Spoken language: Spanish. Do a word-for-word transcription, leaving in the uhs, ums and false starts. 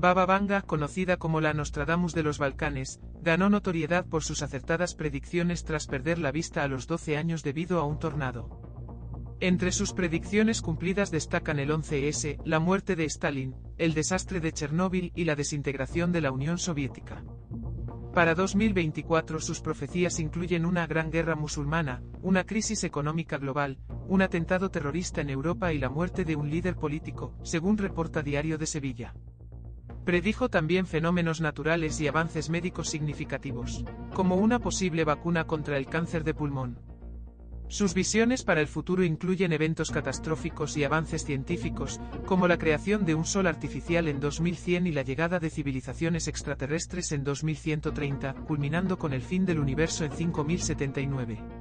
Baba Vanga, conocida como la Nostradamus de los Balcanes, ganó notoriedad por sus acertadas predicciones tras perder la vista a los doce años debido a un tornado. Entre sus predicciones cumplidas destacan el once ese, la muerte de Stalin, el desastre de Chernóbil y la desintegración de la Unión Soviética. Para dos mil veinticuatro sus profecías incluyen una gran guerra musulmana, una crisis económica global, un atentado terrorista en Europa y la muerte de un líder político, según reporta Diario de Sevilla. Predijo también fenómenos naturales y avances médicos significativos, como una posible vacuna contra el cáncer de pulmón. Sus visiones para el futuro incluyen eventos catastróficos y avances científicos, como la creación de un sol artificial en dos mil cien y la llegada de civilizaciones extraterrestres en dos mil ciento treinta, culminando con el fin del universo en cinco mil setenta y nueve.